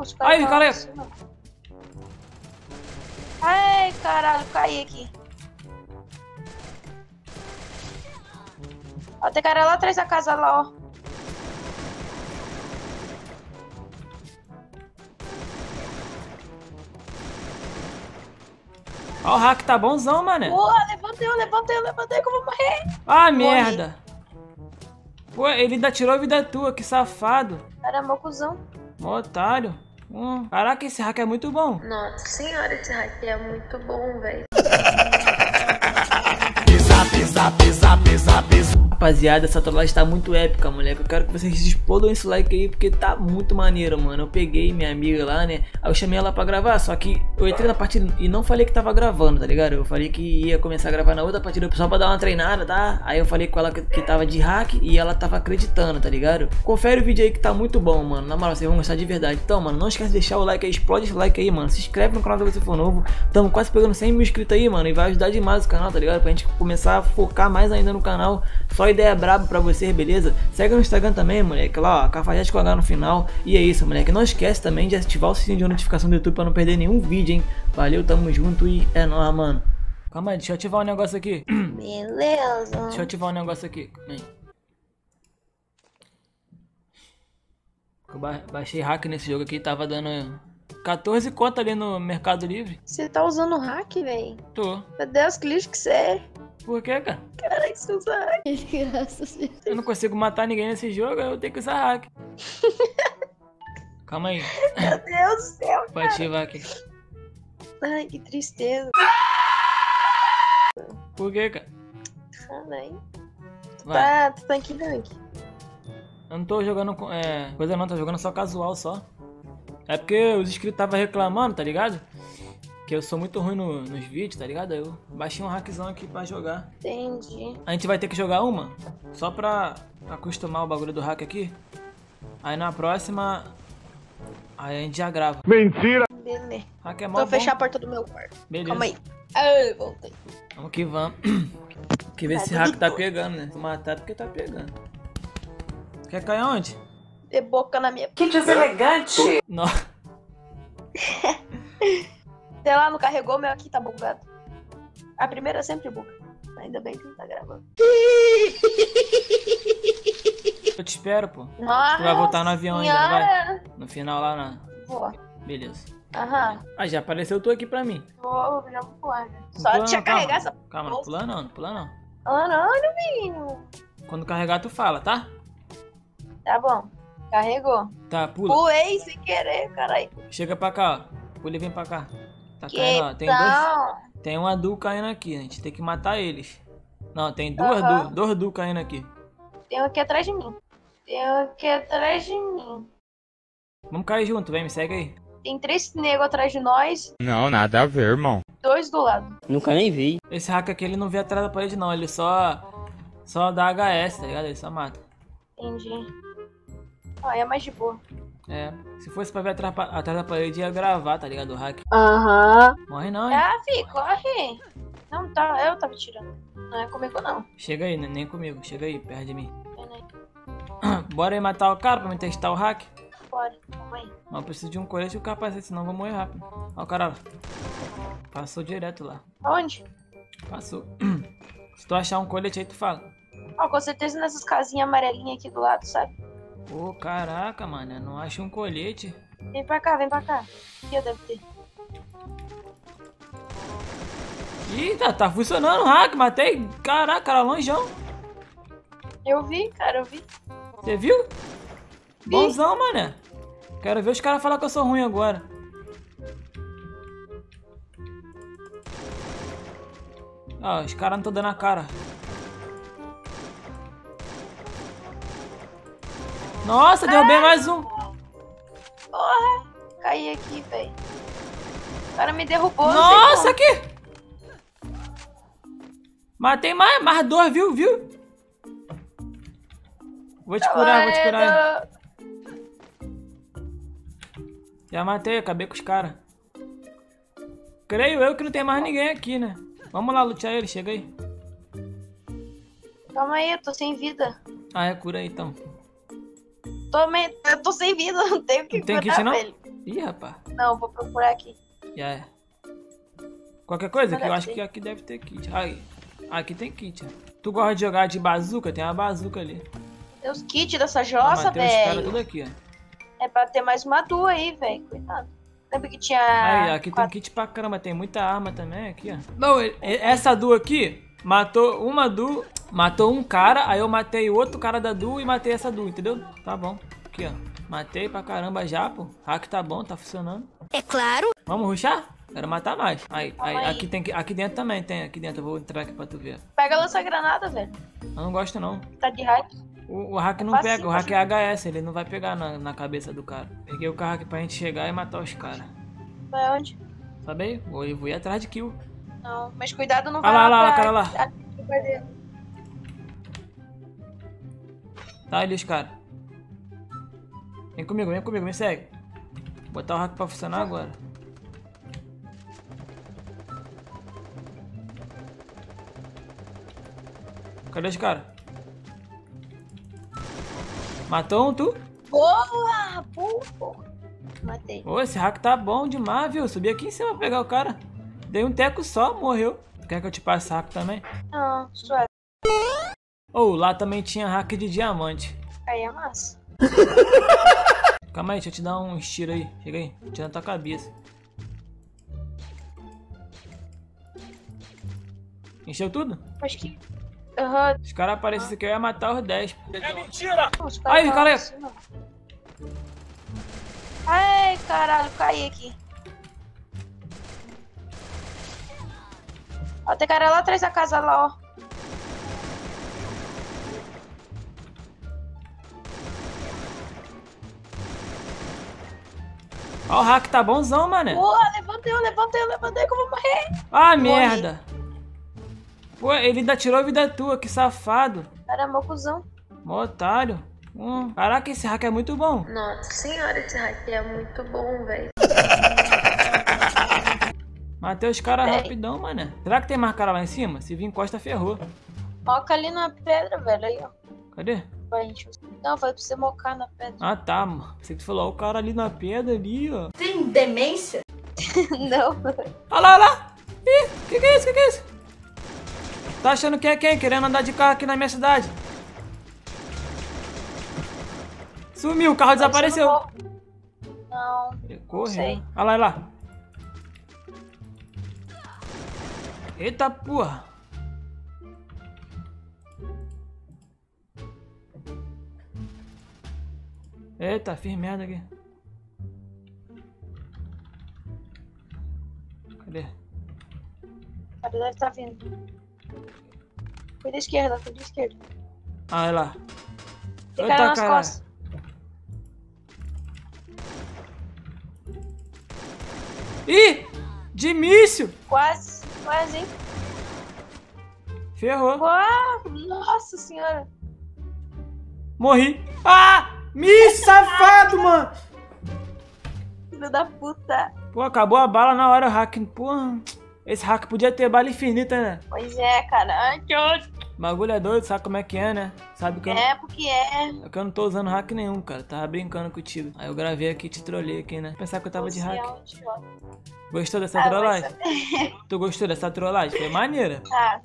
Os caras. Aí, galera! Ai, caralho, caí aqui. Ó, tem cara lá atrás da casa, lá, ó. Ó, o hack tá bonzão, mané. Porra, levantei que eu vou morrer. Ah, merda. Pô, ele ainda tirou a vida tua, que safado. Cara, mó cuzão. Mó otário. Caraca, esse hack é muito bom. Nossa senhora, esse hack é muito bom, velho. Rapaziada, essa trollagem tá muito épica, moleque. Eu quero que vocês explodam esse like aí, porque tá muito maneiro, mano. Eu peguei minha amiga lá, né, aí eu chamei ela pra gravar, só que eu entrei na partida e não falei que tava gravando, tá ligado? Eu falei que ia começar a gravar na outra partida só pra dar uma treinada, tá? Aí eu falei com ela que tava de hack e ela tava acreditando, tá ligado? Confere o vídeo aí que tá muito bom, mano. Na moral, vocês vão gostar de verdade. Então, mano, não esquece de deixar o like aí, explode esse like aí, mano. Se inscreve no canal se você for novo. Tamo quase pegando 100 mil inscritos aí, mano, e vai ajudar demais o canal, tá ligado? Pra gente começar a focar mais ainda no canal. Só ideia braba pra vocês, beleza? Segue no Instagram também, moleque, lá ó, Cafajete com H no final. E é isso, moleque, não esquece também de ativar o sininho de notificação do YouTube pra não perder nenhum vídeo, hein? Valeu, tamo junto e é nóis, mano. Calma aí, deixa eu ativar um negócio aqui. Beleza. Deixa eu ativar um negócio aqui. Eu baixei hack nesse jogo aqui, tava dando 14 contas ali no Mercado Livre. Você tá usando hack, véi? Tô. Meu Deus, que lixo que você é. Por que, cara? Caraca, você usa hack. Graças a Deus. Eu não consigo matar ninguém nesse jogo, eu tenho que usar hack. Calma aí. Meu Deus do céu, cara. Vou ativar aqui. Ai, que tristeza. Por que, cara? Caralho. Tá, tu tá aqui, Dunk. Eu não tô jogando coisa não, tô jogando só casual, só. É porque os inscritos estavam reclamando, tá ligado? Que eu sou muito ruim nos vídeos, tá ligado? Eu baixei um hackzão aqui pra jogar. Entendi. A gente vai ter que jogar uma, só pra acostumar o bagulho do hack aqui. Aí na próxima, aí a gente já grava. Mentira! Beleza. Hack é mó bom. Vou fechar a porta do meu quarto. Beleza. Calma aí. Ai, voltei. Vamos que vamos. Tem que ver se o hack tá pegando, né? Vou matar porque tá pegando. Quer cair onde? De boca na minha... Que deselegante! Não. Sei lá, não carregou, meu aqui tá bugado. A primeira sempre buga. Ainda bem que não tá gravando. Eu te espero, pô. Nossa, tu vai voltar no avião ainda, vai? No final lá na... Vou. Beleza. Aham. Ah, já apareceu tu aqui pra mim. Vou, já vou pular. Só tinha carregar essa... Calma, não pula não, não pula não. Ah, não, novinho. Quando carregar tu fala, tá? Tá bom. Carregou. Tá, pula. Pulei sem querer, caralho. Chega pra cá, ó. Pula e vem pra cá. Tá que caindo, ó. Tem dois. Tem um adu caindo aqui, a gente tem que matar eles. Não, tem duas dois adu caindo aqui. Tem um aqui atrás de mim. Vamos cair junto, vem, me segue aí. Tem três negros atrás de nós. Não, nada a ver, irmão. Dois do lado. Nunca nem vi. Esse hack aqui ele não vê atrás da parede não, ele só dá HS, tá ligado? Ele só mata. Entendi. Ah, é mais de boa. É, se fosse pra ver atrás da parede ia gravar, tá ligado? O hack. Aham. Morre não, hein? Ah, fi, corre. Não, tá, eu tava tirando. Não é comigo, não. Chega aí, nem comigo. Chega aí, perto de mim. Bora aí matar o cara pra me testar o hack? Bora, calma aí. Mas eu preciso de um colete e um capacete, senão eu vou morrer rápido. Ó o cara lá. Passou direto lá. Aonde? Passou. Se tu achar um colete aí, tu fala. Ó, com certeza nessas casinhas amarelinhas aqui do lado, sabe? Ô, caraca, mano, eu não acho um colete. Vem pra cá, vem pra cá. Aqui eu devo ter. Eita, tá funcionando o hack, matei. Caraca, era longeão. Eu vi, cara, eu vi. Você viu? Vi. Bonzão, mano. Quero ver os caras falar que eu sou ruim agora. Ah, os caras não estão dando a cara. Nossa, derrubei mais um. Porra, caí aqui, velho. O cara me derrubou. Nossa, aqui. Matei mais dois, viu? Viu? Vou te curar, vou te curar. Já matei, acabei com os caras. Creio eu que não tem mais ninguém aqui, né? Vamos lá, lutear ele, chega aí. Calma aí, eu tô sem vida. Ah, é, cura aí então. Eu tô sem vida, não tenho o que curar, velho. Ih, rapaz. Não, vou procurar aqui. Yeah. Qualquer coisa, que eu acho que aqui deve ter kit. Aí. Aqui tem kit. Tu gosta de jogar de bazuca? Tem uma bazuca ali. Tem os kits dessa jossa, velho. Tem os caras tudo aqui, ó. É pra ter mais uma tua aí, velho. Cuidado. Lembra que tinha... Aí, aqui tem kit pra caramba. Tem muita arma também aqui, ó. Não, essa duo aqui matou uma duo. Matou um cara, aí eu matei o outro cara da duo e matei essa duo, entendeu? Tá bom. Aqui, ó. Matei pra caramba já, pô. Hack tá bom, tá funcionando. É claro. Vamos rushar? Quero matar mais. Aí, aqui tem que... Aqui dentro também tem. Aqui dentro. Eu vou entrar aqui pra tu ver. Pega a lança-granada, velho. Eu não gosto, não. Tá de hack? O hack não pega, o hack é HS, ele não vai pegar na cabeça do cara. Peguei o carro aqui pra gente chegar e matar os caras. Vai onde? Sabe? Vou ir atrás de kill. Não, mas cuidado, não vai lá. Olha lá, cara lá. Tá ali os caras. Vem comigo, me segue. Vou botar o hack pra funcionar agora. Cadê os caras? Matou um, tu? Boa! Pô. Matei. Ô, esse hack tá bom demais, viu? Subi aqui em cima pra pegar o cara. Dei um teco só, morreu. Quer que eu te passe hack também? Não, suave. Ô, lá também tinha hack de diamante. Aí é massa. Calma aí, deixa eu te dar uns tiros aí. Chega aí, tira na tua cabeça. Encheu tudo? Acho que... Uhum. Os caras aparecem que eu ia matar os 10. É mentira! Aí, caralho! Ai, caralho, caí aqui. Ó, tem cara lá atrás da casa, lá, ó. Ó, o hack tá bonzão, mané. Porra, levantei que eu vou morrer. Ah, merda! Pô, ele ainda tirou a vida tua, que safado. Cara, mó cuzão. Mó otário. Caraca, esse hack é muito bom. Nossa senhora, esse hack é muito bom, velho. Matei os caras rapidão, mano. Será que tem mais cara lá em cima? Se vir encosta, ferrou. Moca ali na pedra, velho. Aí, ó. Cadê? Não, vai pra você mocar na pedra. Ah, tá, mano. Você que falou, ó, o cara ali na pedra, ali, ó. Tem demência? Não, velho. Olha lá. Ih, que é isso? Que é isso? Tá achando que é quem? Querendo andar de carro aqui na minha cidade. Sumiu, o carro desapareceu. Não. Corre. Olha lá. Eita porra. Eita, fiz merda aqui. Cadê? O cara deve estar vindo. Foi da esquerda. Ah, é lá. Tem cara nas costas. Ih! De míssil! Quase, hein? Ferrou. Uau, nossa senhora. Morri. Ah! Míssil safado, mano! Filho da puta. Pô, acabou a bala na hora, o hack. Porra. Esse hack podia ter bala infinita, né? Pois é, cara. Bagulho é doido, sabe como é que é, né? Sabe que é, porque é. É que eu não tô usando hack nenhum, cara. Tava brincando contigo. Aí eu gravei aqui e te trolei aqui, né? Pensar que eu tava de hack. Gostou dessa trollagem? Tu gostou dessa trollagem? Foi maneira. Tá.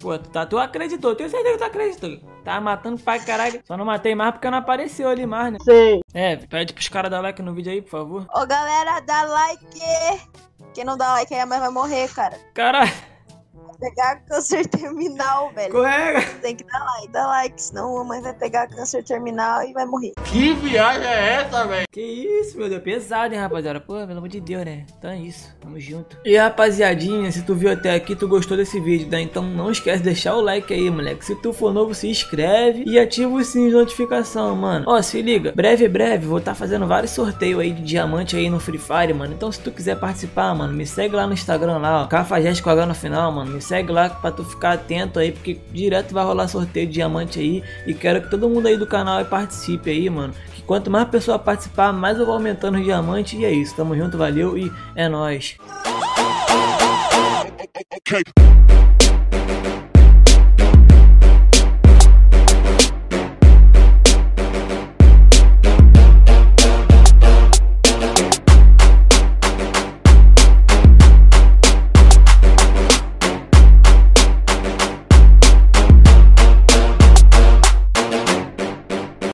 Pô, tu acreditou. Tenho certeza que tu acreditou. Tá matando pra caralho. Só não matei mais porque não apareceu ali mais, né? Sim. É, pede pros caras dar like no vídeo aí, por favor. Ô, galera, dá like! Quem não dá like aí, a mãe vai morrer, cara. Caralho. Vai pegar câncer terminal, velho. Correga. Tem que dar like, senão a mãe vai pegar câncer terminal e vai morrer. Que viagem é essa, velho? Que isso, meu Deus. Pesado, hein, rapaziada. Pô, pelo amor de Deus, né? Então é isso. Tamo junto. E, rapaziadinha, se tu viu até aqui, tu gostou desse vídeo, né? Então não esquece de deixar o like aí, moleque. Se tu for novo, se inscreve e ativa o sininho de notificação, mano. Ó, se liga. Breve, vou estar fazendo vários sorteios aí de diamante aí no Free Fire, mano. Então se tu quiser participar, mano, me segue lá no Instagram, lá, ó. Cafajeste com H no final, mano. Me segue lá pra tu ficar atento aí, porque direto vai rolar sorteio de diamante aí. E quero que todo mundo aí do canal aí participe aí, mano. Que quanto mais pessoa participar, mais eu vou aumentando os diamantes. E é isso, tamo junto, valeu e é nóis.